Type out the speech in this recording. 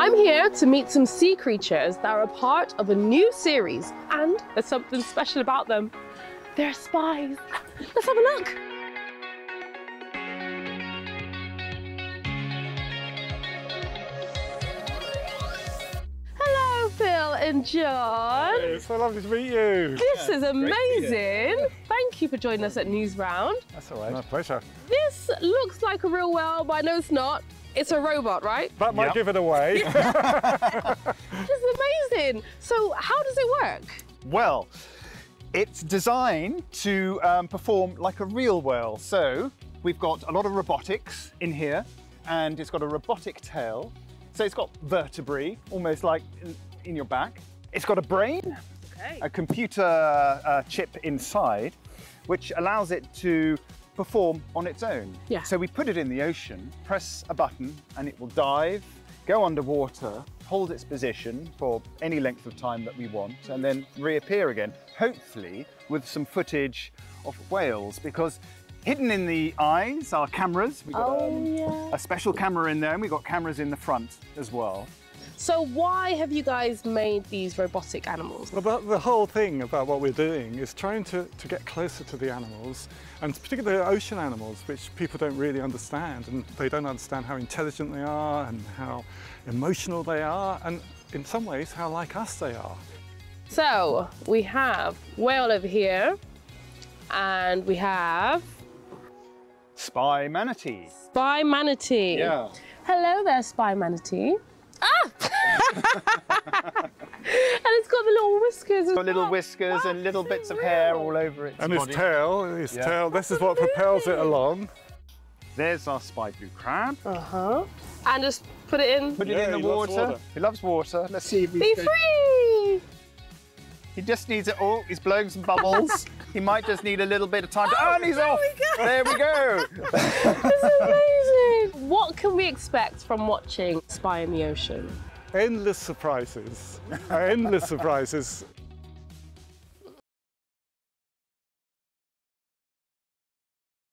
I'm here to meet some sea creatures that are a part of a new series, and there's something special about them. They're spies. Let's have a look. Hello, Phil and John. Hey, it's so lovely to meet you. This is amazing. Thank you for joining us at Newsround. That's all right. My pleasure. This looks like a real whale, but I know it's not. It's a robot, right? That might give it away. This is amazing. So how does it work? Well, it's designed to perform like a real whale. So we've got a lot of robotics in here, and it's got a robotic tail. So it's got vertebrae, almost like in your back. It's got a brain, a computer chip inside, which allows it to perform on its own. Yeah. So we put it in the ocean, press a button, and it will dive, go underwater, hold its position for any length of time that we want, and then reappear again, hopefully with some footage of whales, because hidden in the eyes are cameras. We've got a special camera in there, and we've got cameras in the front as well. So why have you guys made these robotic animals? Well, the whole thing about what we're doing is trying to get closer to the animals, and particularly ocean animals, which people don't really understand, and they don't understand how intelligent they are and how emotional they are, and in some ways how like us they are. So we have whale over here, and we have Spy Manatee. Spy Manatee. Yeah. Hello there, Spy Manatee. Ah! And it's got the little whiskers. It's got little whiskers and little bits of hair all over its body. And its tail, this is what propels it along. There's our spy blue crab. Uh-huh. And just put it in. Put it in the water. He loves water. Let's see if he's Be free! He just needs it all. He's blowing some bubbles. He might just need a little bit of time to... Oh, and he's off! There we go! This is amazing! What can we expect from watching Spy in the Ocean? Endless surprises. Endless surprises.